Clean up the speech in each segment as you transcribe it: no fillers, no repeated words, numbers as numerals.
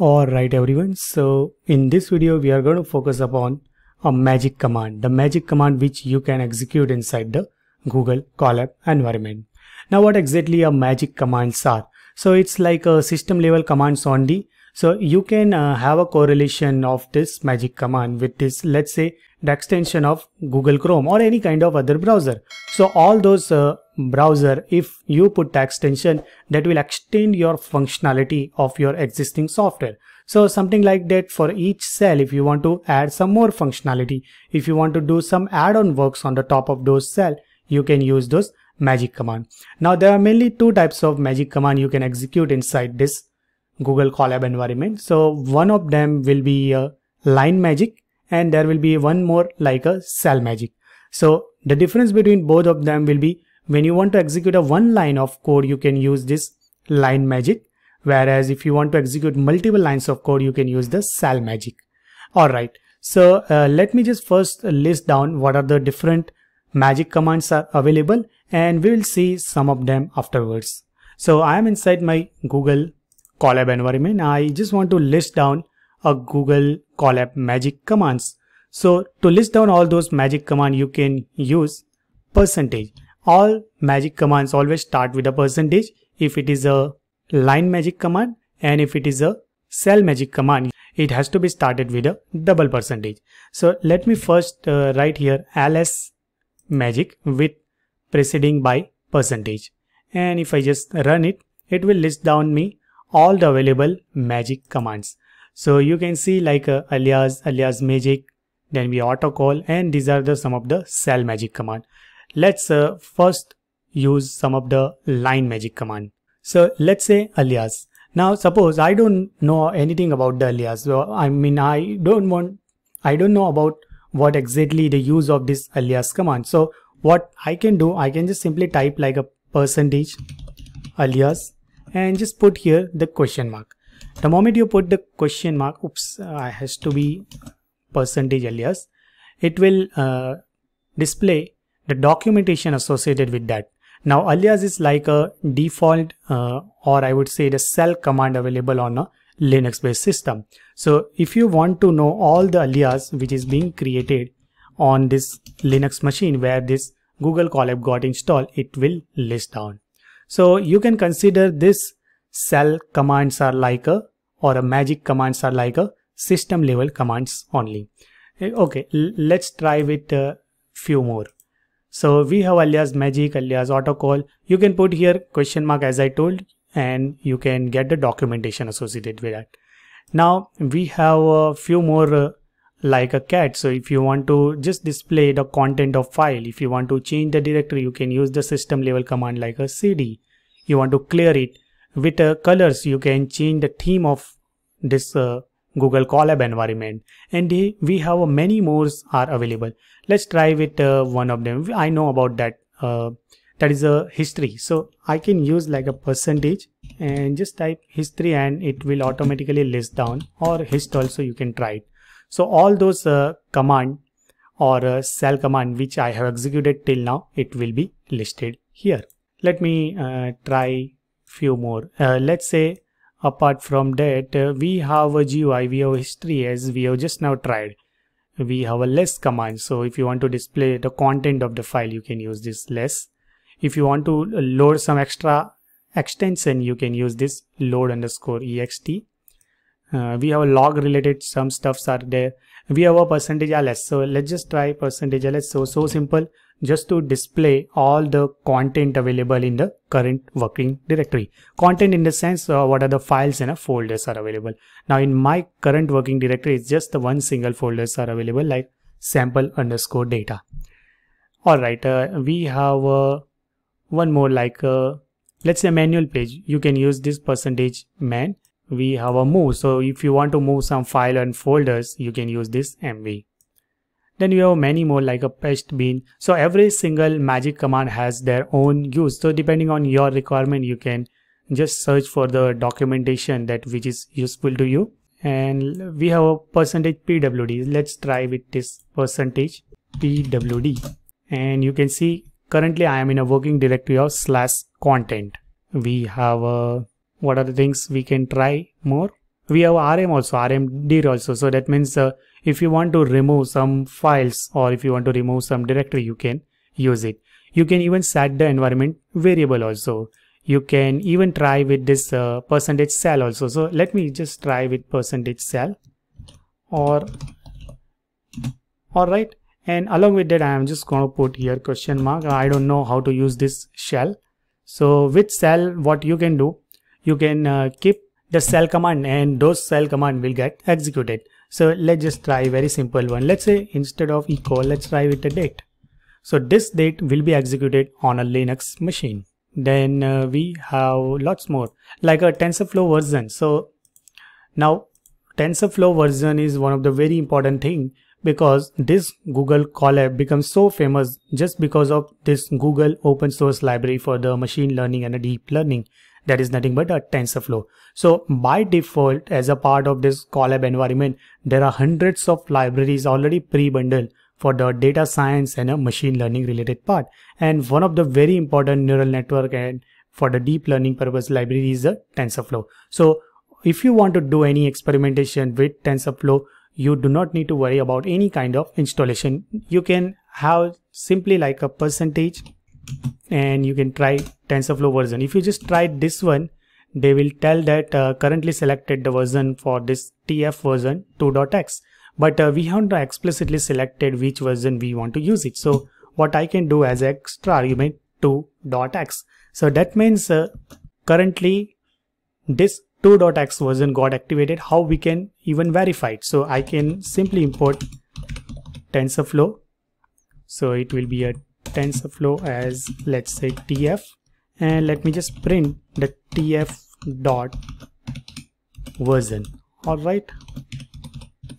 Alright everyone, so in this video we are going to focus upon a magic command, the magic command which you can execute inside the Google Colab environment. Now what exactly are magic commands are? So it's like a system level commands only. So you can have a correlation of this magic command with this, let's say, the extension of Google Chrome or any kind of other browser. So all those browser, if you put the extension, that will extend your functionality of your existing software. So something like that for each cell, if you want to add some more functionality, if you want to do some add-on works on the top of those cell, you can use those magic command. Now there are mainly two types of magic command you can execute inside this Google Colab environment. So one of them will be a line magic and there will be one more like a cell magic. So the difference between both of them will be when you want to execute a one line of code, you can use this line magic. Whereas if you want to execute multiple lines of code, you can use the cell magic. Alright, so let me just first list down what are the different magic commands are available and we will see some of them afterwards. So I am inside my Google Colab environment. I just want to list down a Google Colab magic commands. So to list down all those magic command, you can use percentage. All magic commands always start with a percentage. If it is a line magic command and if it is a cell magic command, it has to be started with a double percentage. So let me first write here ls magic with preceding by percentage. And if I just run it, it will list down me all the available magic commands. So you can see like alias, alias magic, then we auto call, and these are the some of the cell magic command. Let's first use some of the line magic command. So let's say alias. Now suppose I don't know anything about the alias. So I mean I don't know about what exactly the use of this alias command. So what I can do, I can just simply type like a percentage alias and just put here the question mark. The moment you put the question mark, oops, has to be percentage alias, it will display the documentation associated with that. Now alias is like a default or I would say the shell command available on a Linux based system. So if you want to know all the alias which is being created on this Linux machine where this Google Colab got installed, it will list down. So you can consider this shell commands are like a, or a magic commands are like a system level commands only. Okay, let's try with a few more. So we have alias magic, alias autocall. You can put here question mark as I told, and you can get the documentation associated with that. Now we have a few more like a cat. So if you want to just display the content of file, if you want to change the directory, you can use the system level command like a cd. You want to clear it with colors, you can change the theme of this Google Colab environment, and we have many more are available. Let's try with one of them. I know about that, that is a history. So I can use like a percentage and just type history and it will automatically list down, or hist also you can try it. So all those command or shell command which I have executed till now, it will be listed here. Let me try few more. Let's say apart from that, we have a GUI, we have history as we have just now tried. We have a less command. So if you want to display the content of the file, you can use this less. If you want to load some extra extension, you can use this load underscore ext. We have a log related, some stuffs are there. We have a percentage ls. So let's just try percentage ls. So simple, just to display all the content available in the current working directory. Content in the sense, what are the files and folders are available. Now in my current working directory, it's just the one single folders are available like sample underscore data. Alright, we have one more like, let's say manual page. You can use this percentage man. We have a move, so if you want to move some file and folders, you can use this mv. Then you have many more like a paste bin. So every single magic command has their own use, so depending on your requirement, you can just search for the documentation that which is useful to you. And we have a percentage pwd. Let's try with this percentage pwd, and you can see currently I am in a working directory of /content. We have a what are the things we can try more? We have RM also, RMdir also. So that means if you want to remove some files or if you want to remove some directory, you can use it. You can even set the environment variable also. You can even try with this %sal also. So let me just try with %sal or all right. And along with that, I am just going to put here question mark. I don't know how to use this shell. So with shell, what you can do, you can keep the shell command and those shell command will get executed. So let's just try a very simple one. Let's say instead of echo, let's try with the date. So this date will be executed on a Linux machine. Then we have lots more like a TensorFlow version. So now TensorFlow version is one of the very important thing, because this Google Colab becomes so famous just because of this Google open source library for the machine learning and deep learning, that is nothing but a TensorFlow. So by default, as a part of this Colab environment, there are hundreds of libraries already pre-bundled for the data science and a machine learning related part. And one of the very important neural network and for the deep learning purpose library is a TensorFlow. So if you want to do any experimentation with TensorFlow, you do not need to worry about any kind of installation. You can have simply like a % and you can try TensorFlow version. If you just try this one, they will tell that currently selected the version for this TF version 2.x, but we haven't explicitly selected which version we want to use it. So what I can do as extra argument 2.x. So that means currently this 2.x version got activated. How we can even verify it? So I can simply import TensorFlow. So it will be a TensorFlow as, let's say, TF, and let me just print the TF dot version. All right,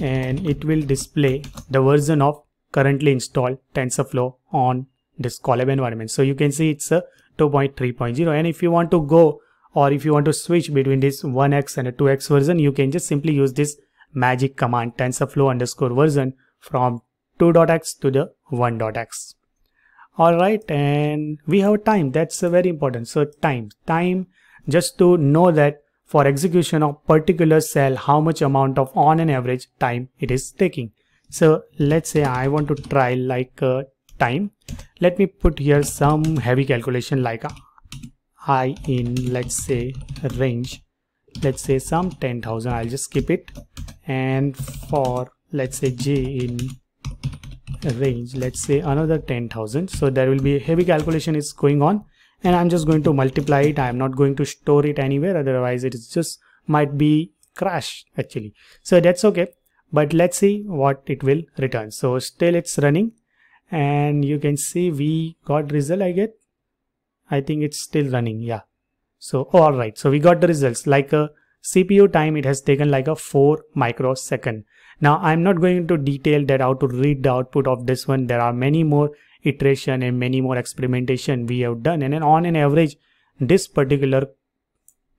and it will display the version of currently installed TensorFlow on this Colab environment. So you can see it's a 2.3.0, and if you want to go or if you want to switch between this 1x and a 2x version, you can just simply use this magic command TensorFlow underscore version from 2.x to the 1.x. Alright, and we have time. That's very important. So time just to know that for execution of particular cell, how much amount of on an average time it is taking. So let's say I want to try like time. Let me put here some heavy calculation like I in, let's say, range, let's say some 10,000. I'll just skip it. And for, let's say, J in range, let's say another 10,000. So there will be a heavy calculation is going on, and I'm just going to multiply it. I'm not going to store it anywhere, otherwise it is just might be crash actually. So that's okay, but let's see what it will return. So still it's running, and you can see we got result. I think it's still running. Yeah. So all right. So we got the results like a CPU time. It has taken like a 4 microsecond. Now I'm not going into detail that how to read the output of this one. There are many more iteration and many more experimentation we have done. And then on an average, this particular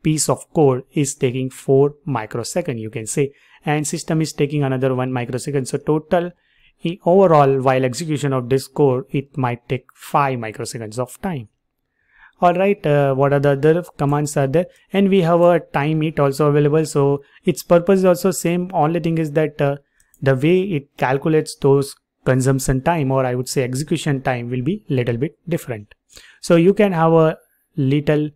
piece of code is taking 4 microsecond, you can say, and system is taking another 1 microsecond. So total overall while execution of this code, it might take 5 microseconds of time. Alright, what are the other commands are there? And we have a time it also available. So its purpose is also same. Only thing is that the way it calculates those consumption time, or I would say execution time, will be little bit different. So you can have a little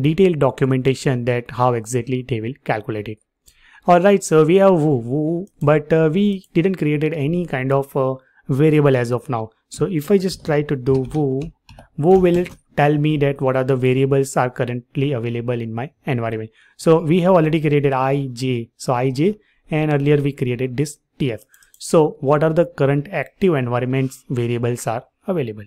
detailed documentation that how exactly they will calculate it. Alright, so we have woo, but we didn't created any kind of variable as of now. So if I just try to do woo will tell me that what are the variables are currently available in my environment. So we have already created IJ. So IJ, and earlier we created this TF. So what are the current active environments variables are available?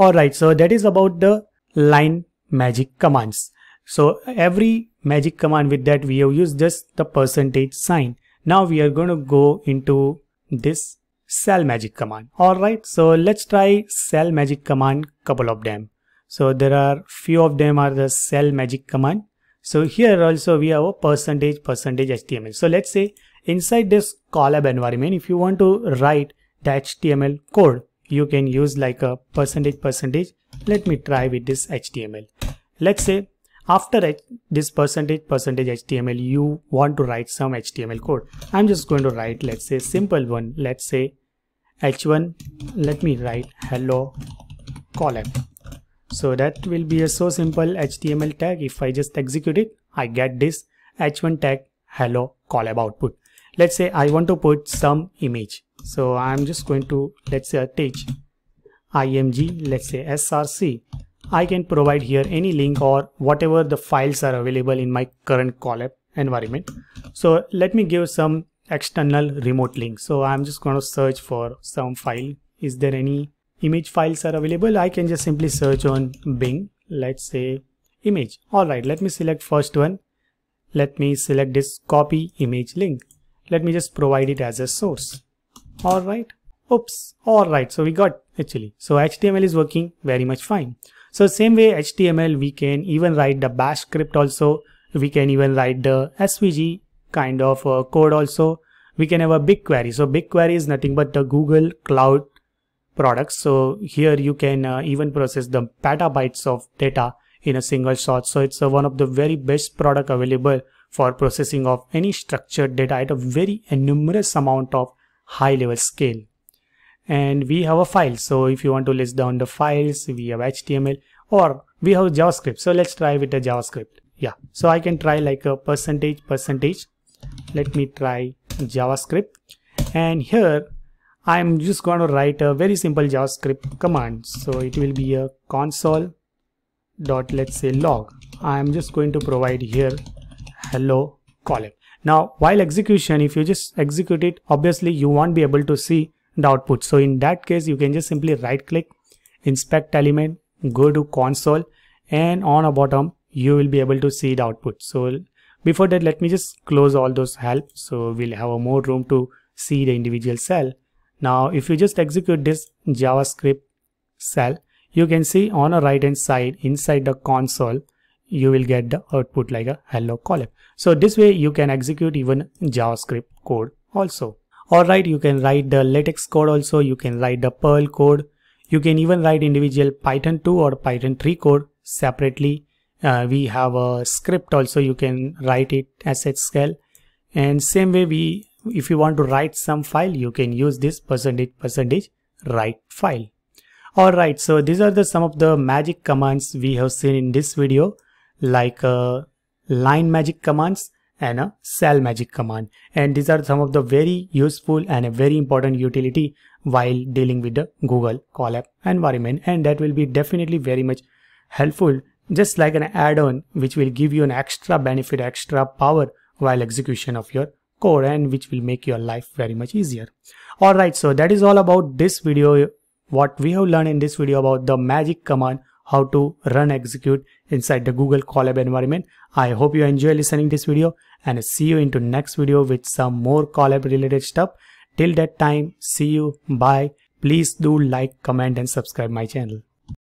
Alright, so that is about the line magic commands. So every magic command with that we have used just the %sign. Now we are going to go into this shell magic command. Alright, so let's try shell magic command, couple of them. So there are few of them are the shell magic command. So here also we have a %HTML. So let's say inside this Colab environment, if you want to write the HTML code, you can use like a %. Let me try with this HTML. Let's say After this %HTML, you want to write some HTML code. I'm just going to write, let's say, simple one. Let's say h1, let me write hello Colab. So that will be a so simple HTML tag. If I just execute it, I get this h1 tag hello Colab output. Let's say I want to put some image. So I'm just going to, let's say, attach img, let's say src. I can provide here any link or whatever the files are available in my current Colab environment. So let me give some external remote link. So I'm just going to search for some file. Is there any image files are available? I can just simply search on Bing. Let's say image. All right, let me select first one. Let me select this copy image link. Let me just provide it as a source. All right. Oops. All right. So we got actually. So HTML is working very much fine. So same way HTML, we can even write the bash script also. We can even write the SVG kind of code also. We can have a BigQuery. So BigQuery is nothing but the Google Cloud products. So here you can even process the petabytes of data in a single shot. So it's one of the very best product available for processing of any structured data at a very enormous amount of high level scale. And we have a file. So if you want to list down the files, we have HTML or we have JavaScript. So let's try with the JavaScript. Yeah. So I can try like a %. Let me try JavaScript. And here I'm just going to write a very simple JavaScript command. So it will be a console.log, let's say log. I'm just going to provide here hello Colab. Now while execution, if you just execute it, obviously you won't be able to see the output. So in that case, you can just simply right click, inspect element, go to console, and on the bottom you will be able to see the output. So before that, let me just close all those help. So we'll have more room to see the individual cell. Now if you just execute this JavaScript cell, you can see on the right hand side inside the console, you will get the output like a hello Colab. So this way you can execute even JavaScript code also. Alright, you can write the LaTeX code also, you can write the Perl code, you can even write individual Python 2 or Python 3 code separately. We have a script also, you can write it as at scale. And same way, if you want to write some file, you can use this %write file. Alright, so these are the some of the magic commands we have seen in this video, like line magic commands and a cell magic command, and these are some of the very useful and a very important utility while dealing with the Google Colab environment, and that will be definitely very much helpful, just like an add-on which will give you an extra benefit, extra power while execution of your code, and which will make your life very much easier. Alright, so that is all about this video, what we have learned in this video about the magic command, how to run execute inside the Google Colab environment. I hope you enjoy listening this video, and see you into next video with some more Colab related stuff. Till that time, see you, bye. Please do like, comment and subscribe my channel.